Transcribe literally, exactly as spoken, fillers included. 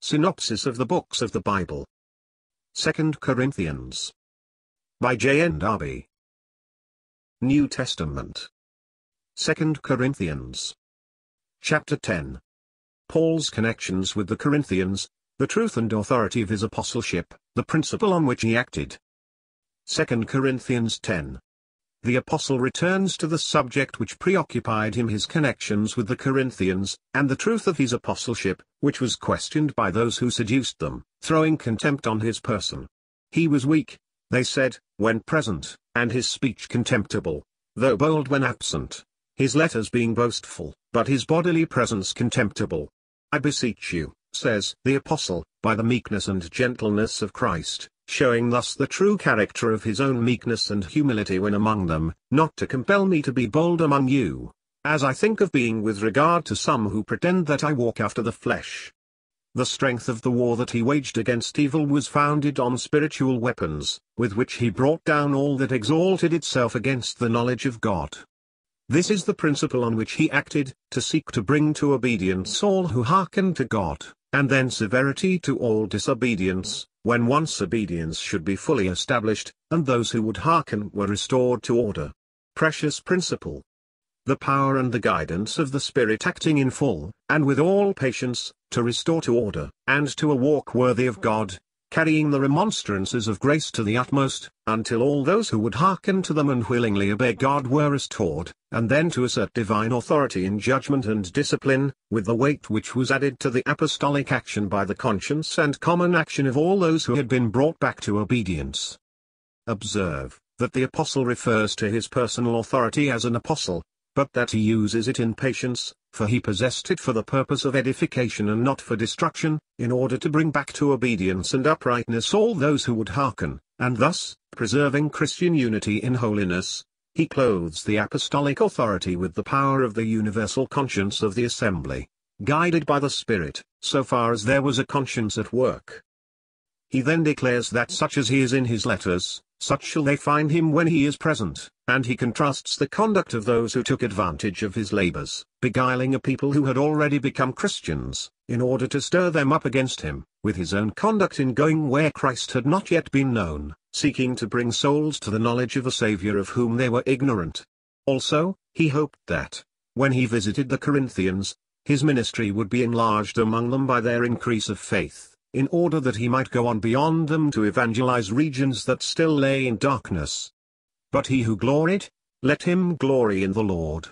Synopsis of the Books of the Bible. Second Corinthians. By J N Darby. New Testament. Second Corinthians. Chapter ten. Paul's connections with the Corinthians, the truth and authority of his apostleship, the principle on which he acted. Second Corinthians ten. The apostle returns to the subject which preoccupied him, his connections with the Corinthians, and the truth of his apostleship, which was questioned by those who seduced them, throwing contempt on his person. He was weak, they said, when present, and his speech contemptible, though bold when absent, his letters being boastful, but his bodily presence contemptible. I beseech you, says the apostle, by the meekness and gentleness of Christ, showing thus the true character of his own meekness and humility when among them, not to compel me to be bold among you, as I think of being with regard to some who pretend that I walk after the flesh. The strength of the war that he waged against evil was founded on spiritual weapons, with which he brought down all that exalted itself against the knowledge of God. This is the principle on which he acted, to seek to bring to obedience all who hearken to God, and then severity to all disobedience, when once obedience should be fully established, and those who would hearken were restored to order. Precious principle! The power and the guidance of the Spirit acting in full, and with all patience, to restore to order, and to a walk worthy of God, carrying the remonstrances of grace to the utmost, until all those who would hearken to them and willingly obey God were restored, and then to assert divine authority in judgment and discipline, with the weight which was added to the apostolic action by the conscience and common action of all those who had been brought back to obedience. Observe, that the apostle refers to his personal authority as an apostle, but that he uses it in patience, for he possessed it for the purpose of edification and not for destruction, in order to bring back to obedience and uprightness all those who would hearken, and thus, preserving Christian unity in holiness, he clothes the apostolic authority with the power of the universal conscience of the assembly, guided by the Spirit, so far as there was a conscience at work. He then declares that such as he is in his letters, such shall they find him when he is present, and he contrasts the conduct of those who took advantage of his labors, beguiling a people who had already become Christians, in order to stir them up against him, with his own conduct in going where Christ had not yet been known, seeking to bring souls to the knowledge of a Savior of whom they were ignorant. Also, he hoped that, when he visited the Corinthians, his ministry would be enlarged among them by their increase of faith, in order that he might go on beyond them to evangelize regions that still lay in darkness. But he who gloried, let him glory in the Lord.